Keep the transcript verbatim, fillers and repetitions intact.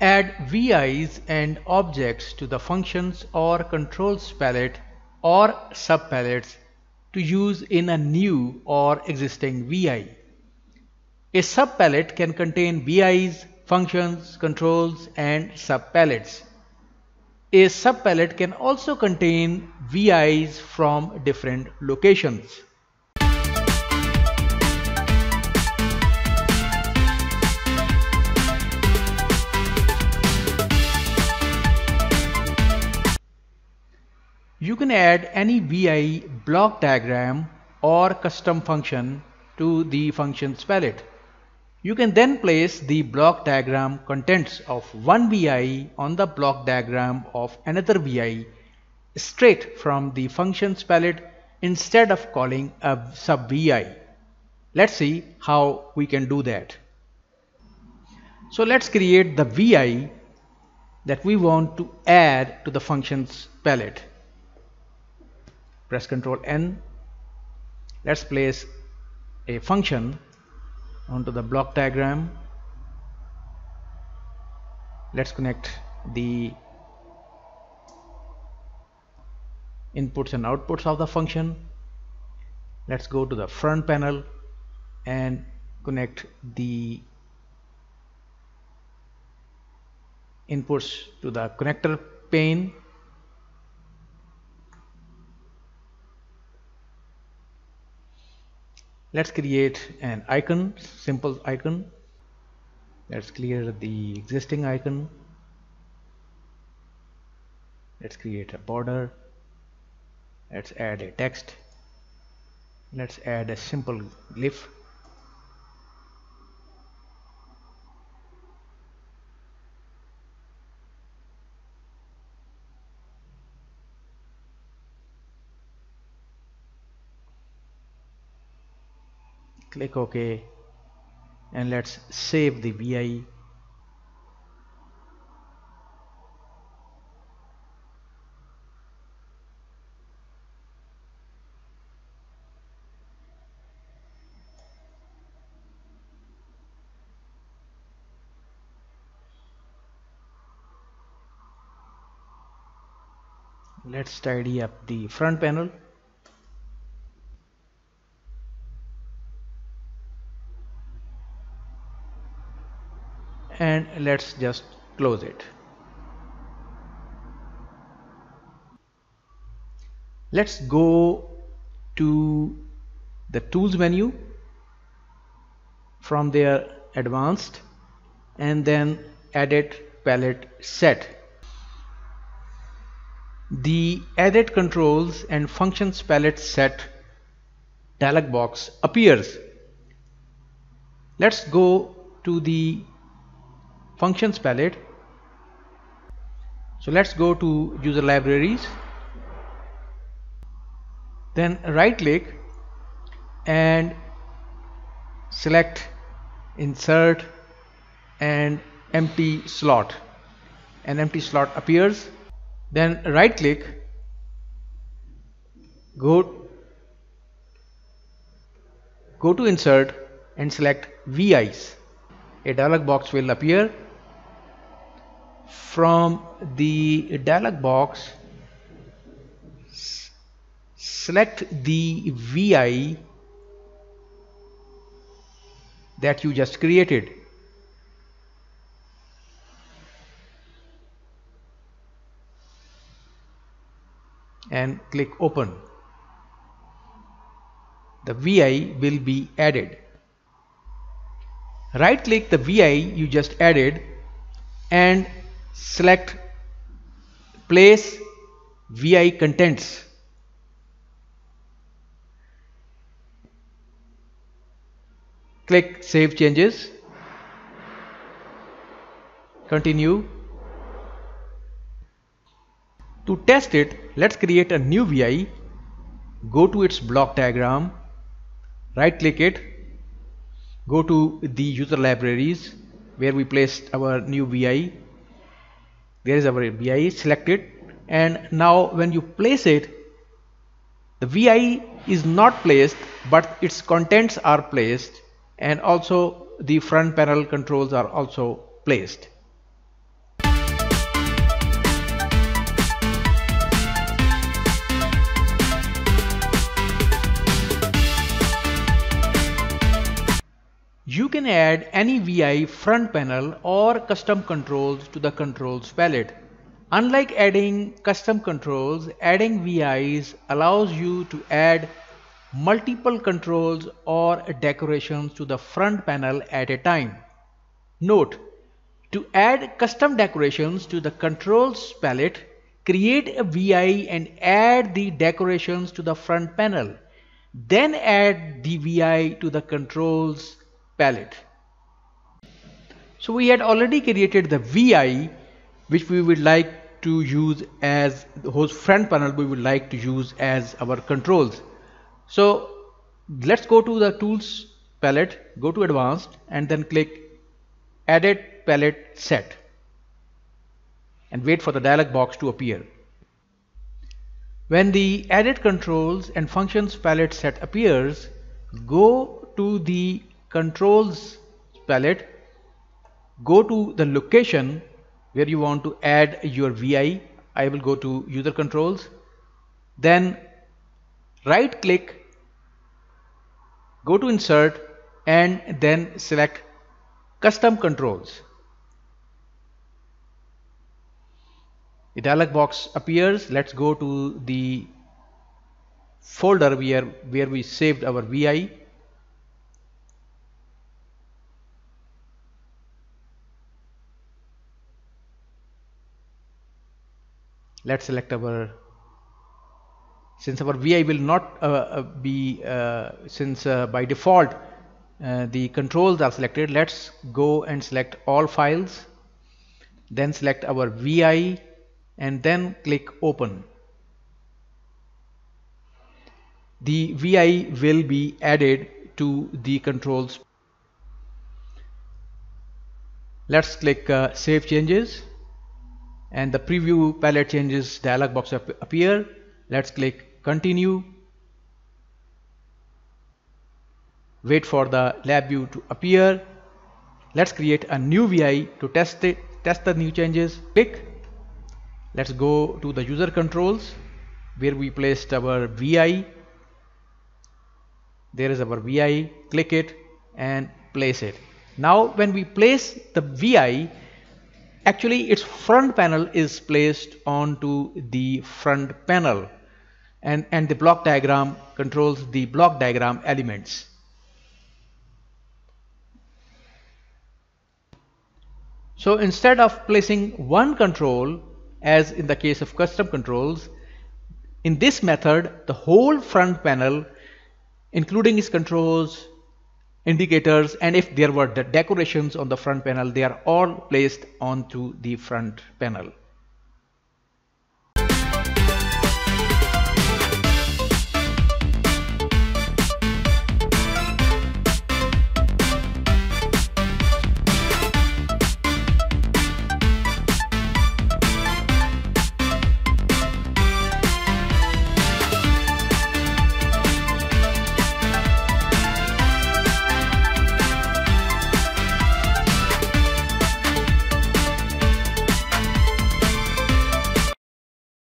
Add V Is and objects to the functions or controls palette or subpalettes to use in a new or existing V I. A subpalette can contain V Is, functions, controls, and subpalettes. A subpalette can also contain V Is from different locations. You can add any V I block diagram or custom function to the functions palette. You can then place the block diagram contents of one V I on the block diagram of another V I straight from the functions palette instead of calling a sub V I. Let's see how we can do that. So let's create the V I that we want to add to the functions palette. Press control N. Let's place a function onto the block diagram. Let's connect the inputs and outputs of the function. Let's go to the front panel and connect the inputs to the connector pane. Let's create an icon, simple icon. Let's clear the existing icon. Let's create a border. Let's add a text. Let's add a simple glyph. Click OK and let's save the V I. Let's tidy up the front panel. And let's just close it. Let's go to the tools menu, from there advanced, and then edit palette set. The edit controls and functions palette set dialog box appears. Let's go to the functions palette. So let's go to user libraries, then right click and select insert and empty slot. An empty slot appears. Then right click, go go to insert and select V Is. A dialog box will appear. From the dialog box, select the V I that you just created. And click open. The V I will be added. Right click the V I you just added and select place V I contents. Click save changes, continue. To test it, let's create a new V I. Go to its block diagram, right click it, go to the user libraries where we placed our new V I. There is our V I, select it, and now when you place it, the V I is not placed but its contents are placed, and also the front panel controls are also placed. You can add any V I front panel or custom controls to the controls palette. Unlike adding custom controls, adding V Is allows you to add multiple controls or decorations to the front panel at a time. Note, to add custom decorations to the controls palette, create a V I and add the decorations to the front panel. Then add the V I to the controls palette. So we had already created the V I which we would like to use as the host front panel we would like to use as our controls. So let's go to the tools palette, go to advanced and then click edit palette set and wait for the dialog box to appear. When the edit controls and functions palette set appears, go to the controls palette, go to the location where you want to add your V I. I will go to user controls, then right click, go to insert and then select custom controls. The dialog box appears. Let's go to the folder where, where we saved our V I. Let's select our, since our V I will not uh, be, uh, since uh, by default uh, the controls are selected, let's go and select all files, then select our V I and then click open. The V I will be added to the controls. Let's click uh, save changes. And the preview palette changes dialog box appear. Let's click continue. Wait for the LabVIEW to appear. Let's create a new V I to test it, test the new changes. Click. Let's go to the user controls where we placed our V I. There is our V I. Click it and place it. Now when we place the V I, actually its front panel is placed onto the front panel and, and the block diagram controls the block diagram elements. So instead of placing one control, as in the case of custom controls, in this method the whole front panel including its controls, indicators and if there were the decorations on the front panel, they are all placed onto the front panel.